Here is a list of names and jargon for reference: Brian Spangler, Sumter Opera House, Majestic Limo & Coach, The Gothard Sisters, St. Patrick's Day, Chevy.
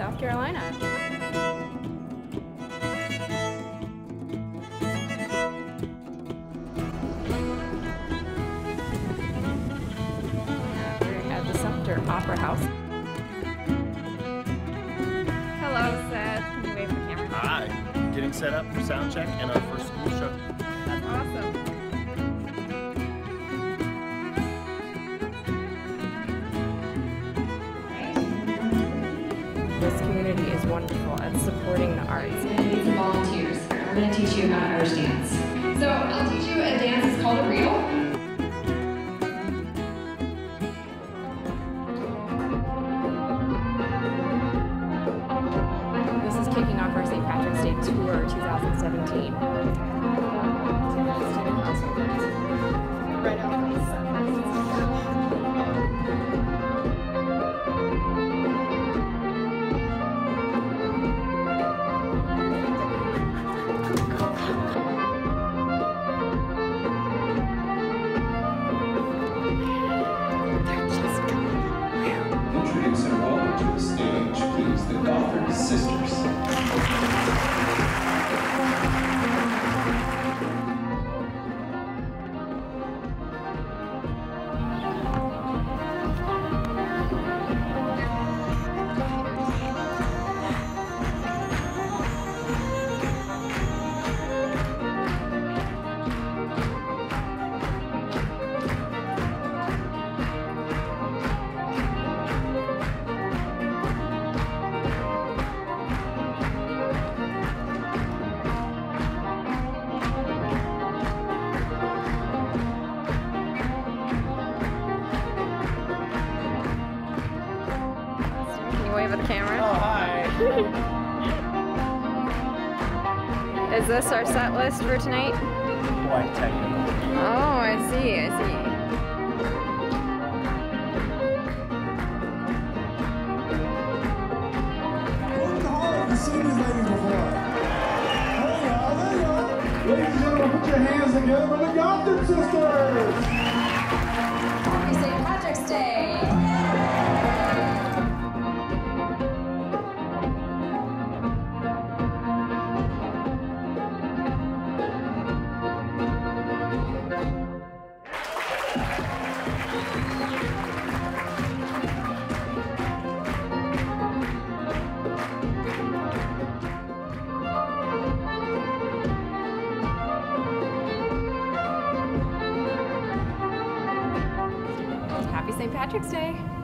South Carolina. We're at the Sumter Opera House. Hello, Seth. Can you wave for camera? Hi. Getting set up for sound check and our first school show. That's awesome. This community is wonderful at supporting the arts. These volunteers. I'm going to teach you how to Irish dance. So I'll teach you a dance. It's called a reel. This is kicking off our St. Patrick's Day Tour 2017. Right out. To the stage, please, the Gothard Sisters. Wave at the camera. Oh, hi. Is this our set list for tonight? Quite technical. Oh, I see, I see. Welcome to Harlem. You've seen these ladies before. There you are, there you are. Ladies and gentlemen, put your hands together for the Gothard Sisters. Happy St. Patrick's Day. Happy St. Patrick's Day!